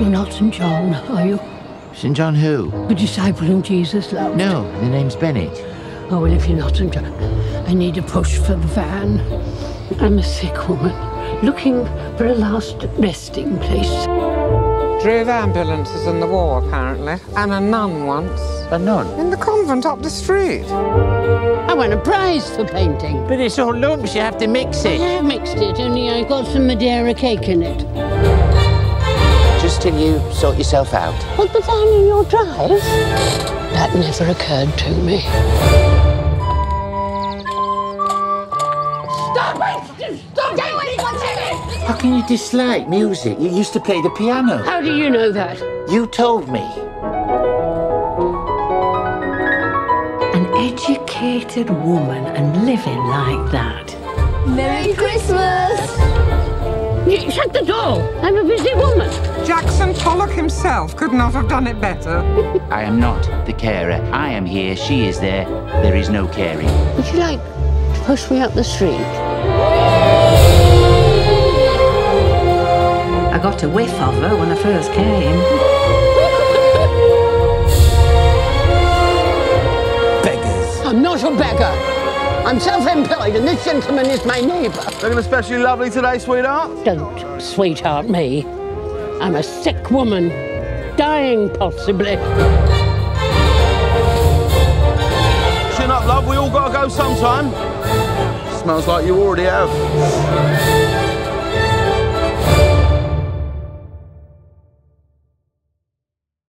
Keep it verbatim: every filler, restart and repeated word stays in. You're not Saint John, are you? Saint John who? The disciple whom Jesus loved. No, the name's Bennett. Oh, well, if you're not Saint John, I need a push for the van. I'm a sick woman, looking for a last resting place. Drew of ambulances in the war, apparently, and a nun once. A nun? In the convent up the street. I won a prize for painting. But it's all lumps, you have to mix it. I have mixed it, only I got some Madeira cake in it. Just till you sort yourself out. What, the van in your drive? That never occurred to me. Stop it! Stop it! How can you dislike music? You used to play the piano. How do you know that? You told me. An educated woman and living like that. Merry Christmas! Shut the door! I'm a busy woman. Jackson Pollock himself could not have done it better. I am not the carer. I am here, she is there. There is no caring. Would you like to push me up the street? I got a whiff of her when I first came. Beggars. I'm not a beggar. I'm self-employed, and this gentleman is my neighbour. Anything especially lovely today, sweetheart? Don't sweetheart me. I'm a sick woman, dying possibly. Chin up, love. We all gotta go sometime. Smells like you already have.